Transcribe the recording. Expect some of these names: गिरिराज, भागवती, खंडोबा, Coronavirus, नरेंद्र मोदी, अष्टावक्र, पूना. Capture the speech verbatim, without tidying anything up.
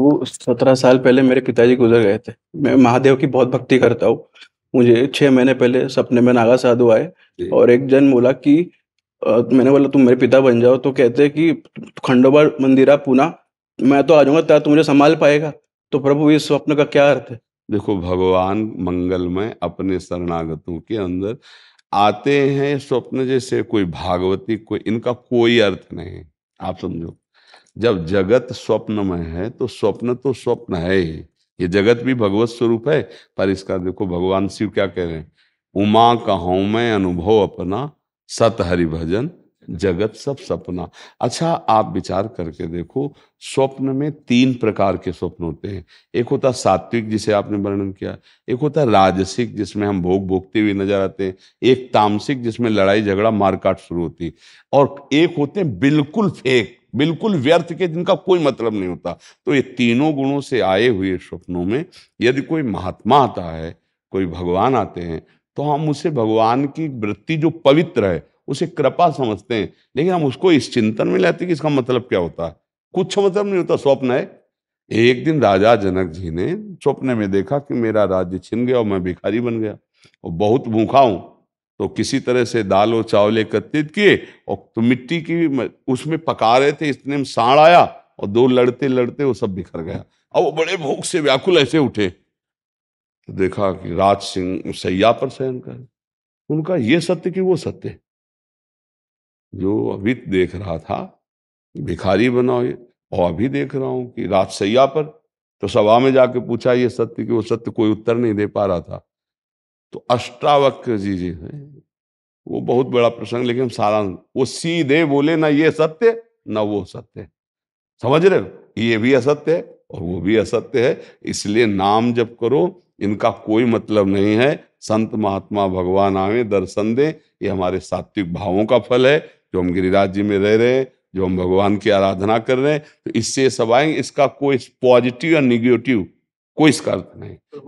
वो सत्रह साल पहले मेरे पिताजी गुजर गए थे। मैं महादेव की बहुत भक्ति करता हूँ। मुझे छह महीने पहले सपने में नागा साधु आए और एक जन बोला कि आ, मैंने बोला तुम मेरे पिता बन जाओ, तो कहते हैं कि खंडोबा मंदिर है पूना, मैं तो आ जाऊंगा ता तुम मुझे संभाल पाएगा। तो प्रभु इस स्वप्न का क्या अर्थ है? देखो, भगवान मंगलमय अपने शरणागतों के अंदर आते हैं। स्वप्न जैसे कोई भागवती कोई इनका कोई अर्थ नहीं। आप समझो, जब जगत स्वप्नमय है तो स्वप्न तो स्वप्न है ही। ये जगत भी भगवत स्वरूप है, पर इसका देखो भगवान शिव क्या कह रहे हैं, उमा कहूं मैं अनुभव अपना, सत हरि भजन जगत सब सपना। अच्छा, आप विचार करके देखो, स्वप्न में तीन प्रकार के स्वप्न होते हैं। एक होता सात्विक जिसे आपने वर्णन किया, एक होता राजसिक जिसमें हम भोग भोगते हुए नजर आते हैं, एक तामसिक जिसमें लड़ाई झगड़ा मारकाट शुरू होती है, और एक होते हैं बिल्कुल फेक बिल्कुल व्यर्थ के जिनका कोई मतलब नहीं होता। तो ये तीनों गुणों से आए हुए स्वप्नों में यदि कोई महात्मा आता है, कोई भगवान आते हैं, तो हम उसे भगवान की वृत्ति जो पवित्र है उसे कृपा समझते हैं, लेकिन हम उसको इस चिंतन में लाते हैं कि इसका मतलब क्या होता है। कुछ मतलब नहीं होता, स्वप्न है। एक दिन राजा जनक जी ने स्वप्न में देखा कि मेरा राज्य छिन गया और मैं भिखारी बन गया और बहुत भूखा हूं, तो किसी तरह से दाल और चावल एकत्रित किए और तो मिट्टी की उसमें पका रहे थे, इतने में सांड आया और दो लड़ते लड़ते वो सब बिखर गया। अब वो बड़े भूख से व्याकुल ऐसे उठे तो देखा कि राज सिंह सैया पर शयन कर। उनका ये सत्य कि वो सत्य जो अभी देख रहा था भिखारी बनाओ ये, और अभी देख रहा हूं कि राज सैया पर। तो सभा में जाके पूछा ये सत्य कि वो सत्य, कोई उत्तर नहीं दे पा रहा था। तो अष्टावक्र जी जी हैं, वो बहुत बड़ा प्रसंग, लेकिन सारा वो सीधे बोले ना ये सत्य ना वो सत्य, समझ रहे हो, ये भी असत्य है और वो भी असत्य है। इसलिए नाम जप करो, इनका कोई मतलब नहीं है। संत महात्मा भगवान आवे दर्शन दे, ये हमारे सात्विक भावों का फल है जो हम गिरिराज जी में रह रहे हैं, जो हम भगवान की आराधना कर रहे हैं। तो इससे सब आएंगे, इसका कोई पॉजिटिव या निगेटिव कोई इसका अर्थ नहीं।